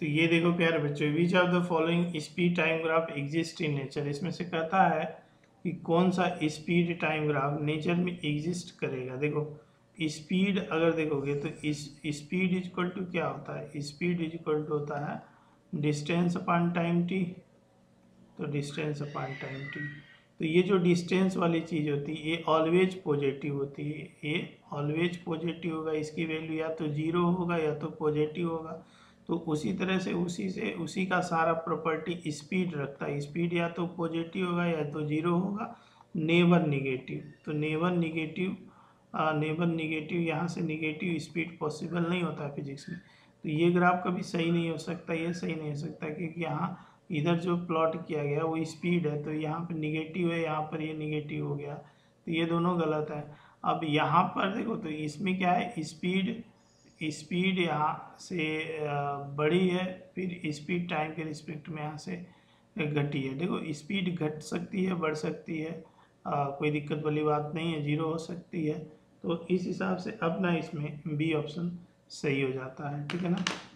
तो ये देखो प्यारे बच्चों, which of the following speed time graph exist in nature, इसमें से कहता है कि कौन सा स्पीड टाइम ग्राफ नेचर में एग्जिस्ट करेगा। देखो स्पीड अगर देखोगे तो स्पीड इज इक्वल टू क्या होता है, स्पीड इज इक्वल टू होता है डिस्टेंस अपॉन टाइम टी, तो डिस्टेंस अपॉन टाइम टी। तो ये जो डिस्टेंस वाली चीज़ होती है ये ऑलवेज पॉजिटिव होती है, ये ऑलवेज पॉजिटिव होगा, इसकी वैल्यू या तो जीरो होगा या तो पॉजिटिव होगा। तो उसी तरह से उसी का सारा प्रॉपर्टी स्पीड रखता है, स्पीड या तो पॉजिटिव होगा या तो जीरो होगा, नेवर निगेटिव। तो नेवर निगेटिव यहाँ से निगेटिव स्पीड पॉसिबल नहीं होता फिजिक्स में। तो ये ग्राफ कभी सही नहीं हो सकता, ये सही नहीं हो सकता क्योंकि यहाँ इधर जो प्लॉट किया गया वो स्पीड है, तो यहाँ पर निगेटिव है, यहाँ पर ये निगेटिव हो गया, तो ये दोनों गलत है। अब यहाँ पर देखो तो इसमें क्या है, स्पीड यहाँ से बड़ी है, फिर स्पीड टाइम के रिस्पेक्ट में यहाँ से घटी है। देखो स्पीड घट सकती है, बढ़ सकती है, कोई दिक्कत वाली बात नहीं है, जीरो हो सकती है। तो इस हिसाब से अपना इसमें बी ऑप्शन सही हो जाता है, ठीक है ना।